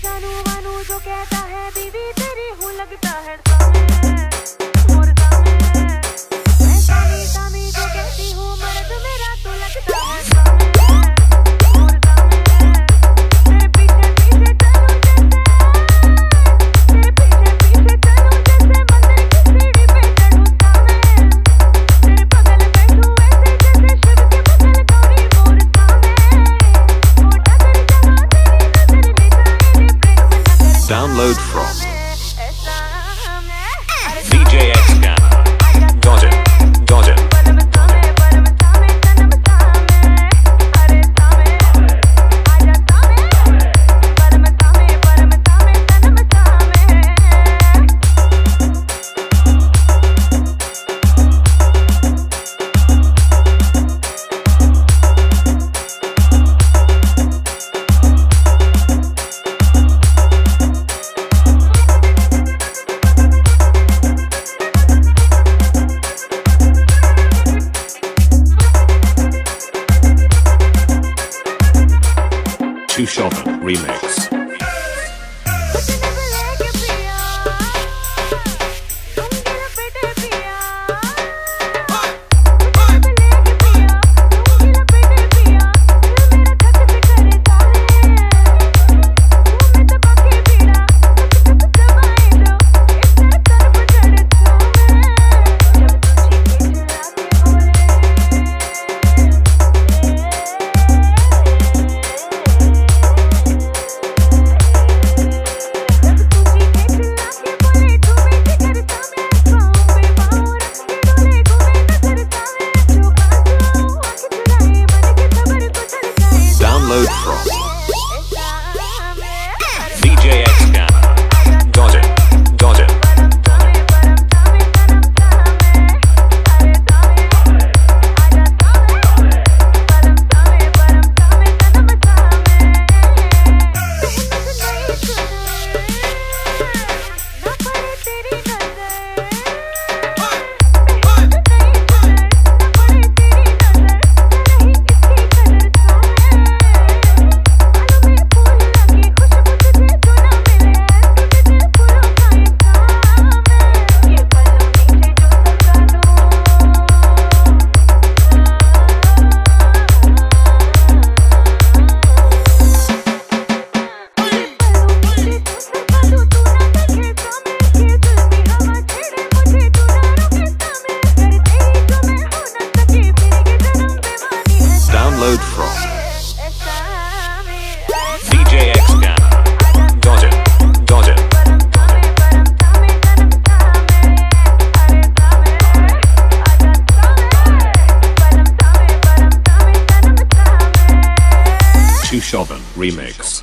जानू मानू जो कहता है बीवी तेरी हूँ लगता है मैं सामी सामी जो कहती हूँ मर्द मेरा तो लगता है Download from DJ Xgan. Got it. Shopping remix. Download from DJ Xgan. Got it. Download from DJ Xgan. Got it. Tushovan remix.